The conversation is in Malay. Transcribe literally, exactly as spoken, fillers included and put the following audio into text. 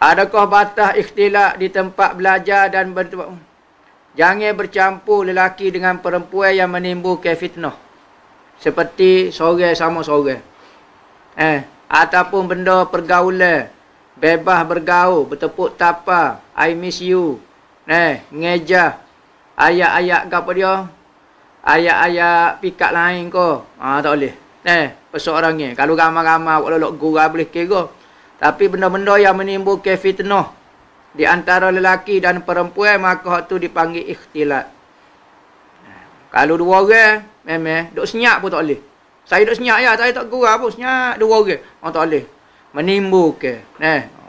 Adakah batas ikhtilaf di tempat belajar dan bertempat? Jangan bercampur lelaki dengan perempuan yang menimbulkan fitnah. Seperti seorang sama seorang. Eh, ataupun benda pergaulan, bebas bergaul, bertepuk tapa, I miss you. Eh, ngejah. Ayat-ayat ke apa dia? Ayat-ayat pikat lain ke? Ah, tak boleh. Eh, persoalannya kalau ramai-ramai kalau lok gurau boleh kira. Tapi benda-benda yang menimbulkan fitnah di antara lelaki dan perempuan, maka itu dipanggil ikhtilat. Kalau dua orang, memang duk senyap pun tak boleh. Saya duk senyap ya, saya tak gurau pun senyap dua orang. Oh, tak boleh. Menimbulkan. Eh,